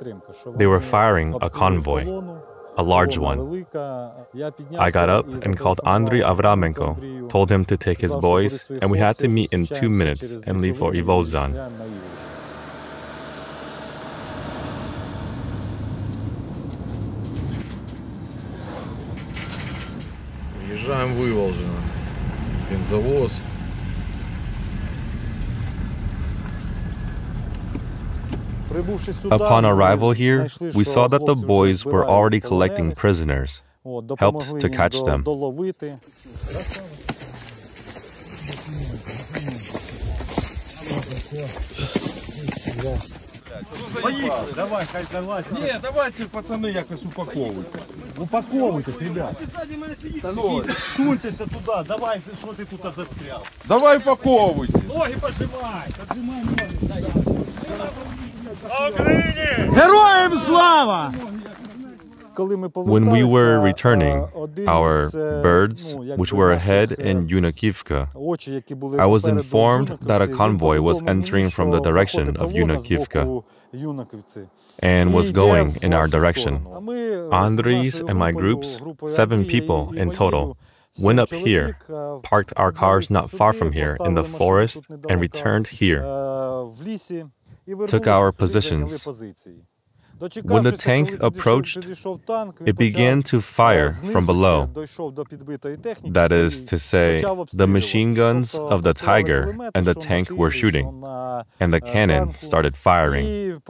They were firing a convoy, a large one. I got up and called Andriy Avramenko, told him to take his boys, and we had to meet in 2 minutes and leave for Ivozan. Upon arrival here, we saw that the boys were already collecting prisoners, helped to catch them. When we were returning, our birds, which were ahead in Yunakivka, I was informed that a convoy was entering from the direction of Yunakivka and was going in our direction. Andri's and my groups, 7 people in total, went up here, parked our cars not far from here in the forest, and returned here, took our positions. When the tank approached, it began to fire from below. That is to say, the machine guns of the Tiger and the tank were shooting, and the cannon started firing.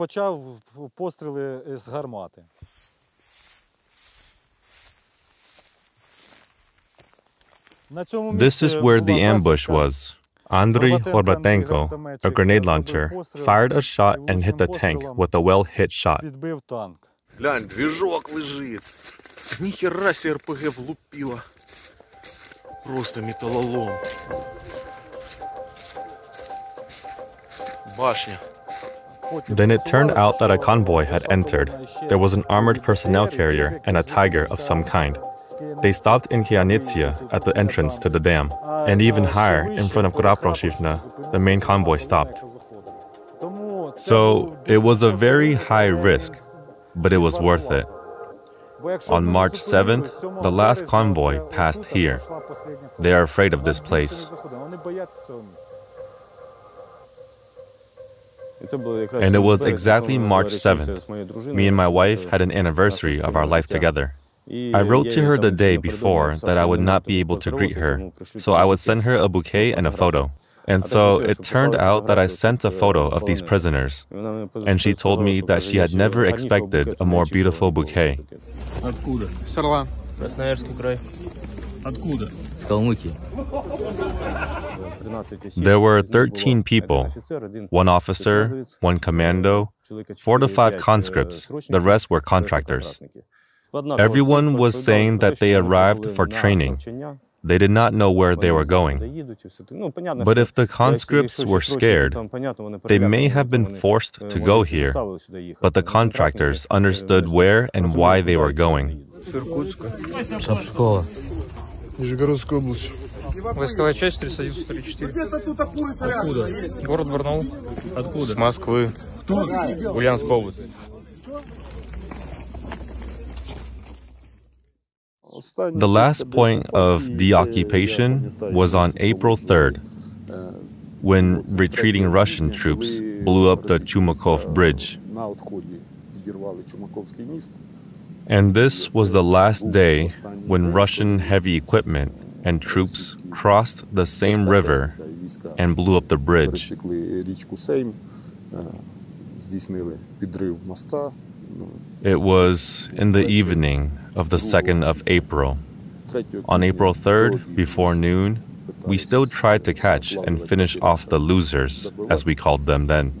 This is where the ambush was. Andriy Horvatenko, a grenade launcher, fired a shot and hit the tank with a well-hit shot. Then it turned out that a convoy had entered. There was an armored personnel carrier and a Tiger of some kind. They stopped in Kyanitsia at the entrance to the dam, and even higher, in front of Kuraproshivna, the main convoy stopped. So it was a very high risk, but it was worth it. On March 7th, the last convoy passed here. They are afraid of this place. And it was exactly March 7th. Me and my wife had an anniversary of our life together. I wrote to her the day before that I would not be able to greet her, so I would send her a bouquet and a photo. And so it turned out that I sent a photo of these prisoners, and she told me that she had never expected a more beautiful bouquet. There were 13 people, one officer, one commando, 4 to 5 conscripts, the rest were contractors. Everyone was saying that they arrived for training. They did not know where they were going. But if the conscripts were scared, they may have been forced to go here, but the contractors understood where and why they were going. The last point of the occupation was on April 3rd, when retreating Russian troops blew up the Chumakov Bridge. And this was the last day when Russian heavy equipment and troops crossed the same river and blew up the bridge. It was in the evening of the 2nd of April. On April 3rd, before noon, we still tried to catch and finish off the losers, as we called them then.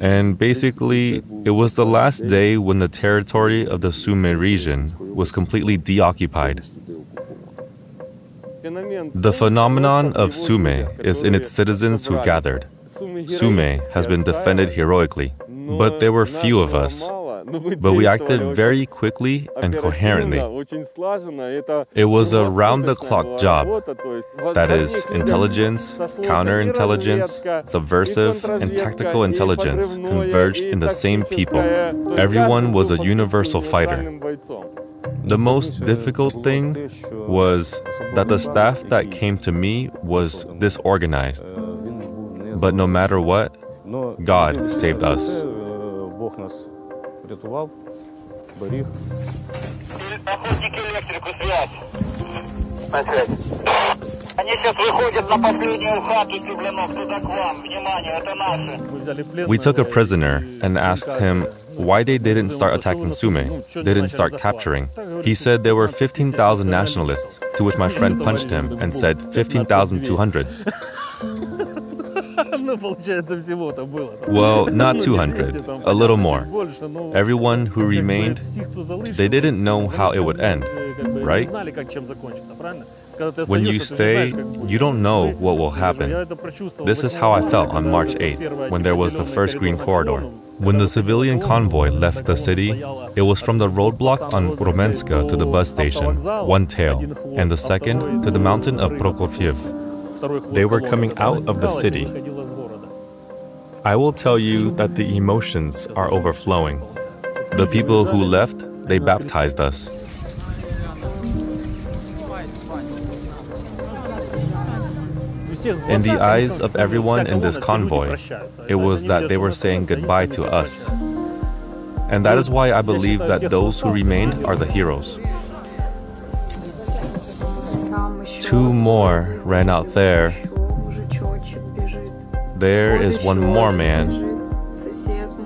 And basically, it was the last day when the territory of the Sumy region was completely deoccupied. The phenomenon of Sumy is in its citizens who gathered. Sumy has been defended heroically, but there were few of us. But we acted very quickly and coherently. It was a round-the-clock job, that is, intelligence, counterintelligence, subversive, and tactical intelligence converged in the same people. Everyone was a universal fighter. The most difficult thing was that the staff that came to me was disorganized. But no matter what, God saved us. We took a prisoner and asked him why they didn't start attacking Sumy, didn't start capturing. He said there were 15,000 nationalists, to which my friend punched him and said 15,200. Well, not 200, a little more. Everyone who remained, they didn't know how it would end, right? When you stay, you don't know what will happen. This is how I felt on March 8th, when there was the first green corridor. When the civilian convoy left the city, it was from the roadblock on Rumenska to the bus station, one tail, and the second to the mountain of Prokofiev. They were coming out of the city. I will tell you that the emotions are overflowing. The people who left, they baptized us. In the eyes of everyone in this convoy, it was that they were saying goodbye to us. And that is why I believe that those who remained are the heroes. 2 more ran out there. There is one more man.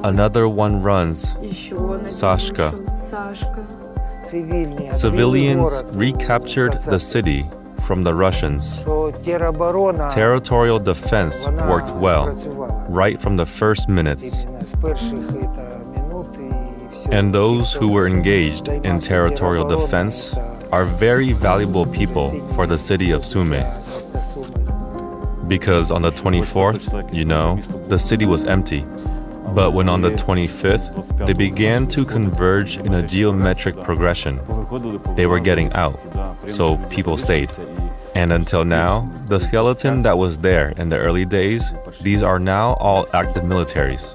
Another one runs. Sashka. Civilians recaptured the city from the Russians. Territorial defense worked well, right from the first minutes. And those who were engaged in territorial defense are very valuable people for the city of Sumy. Because on the 24th, you know, the city was empty. But when on the 25th, they began to converge in a geometric progression. They were getting out, so people stayed. And until now, the skeleton that was there in the early days, these are now all active militaries.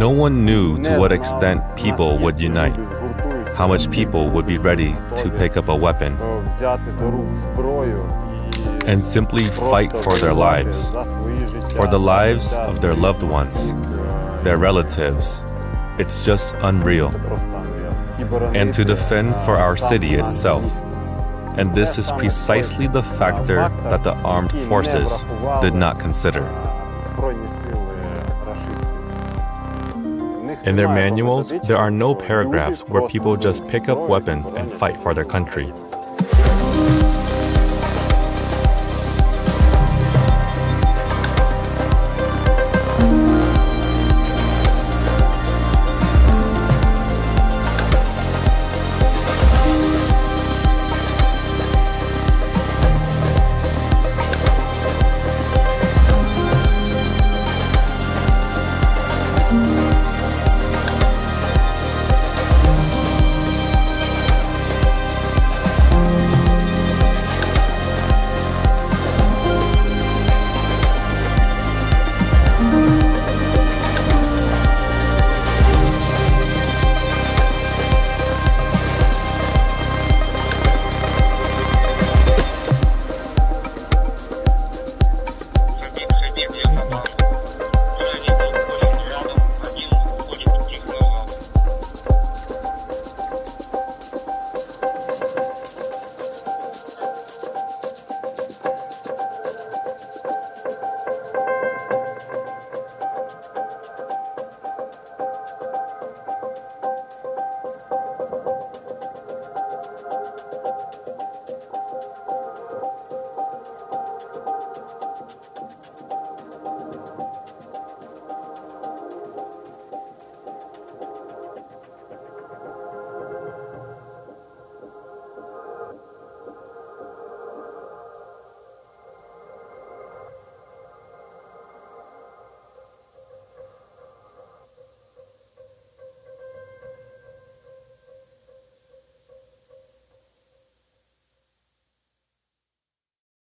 No one knew to what extent people would unite, how much people would be ready to pick up a weapon and simply fight for their lives, for the lives of their loved ones, their relatives. It's just unreal. And to defend for our city itself. And this is precisely the factor that the armed forces did not consider. In their manuals, there are no paragraphs where people just pick up weapons and fight for their country.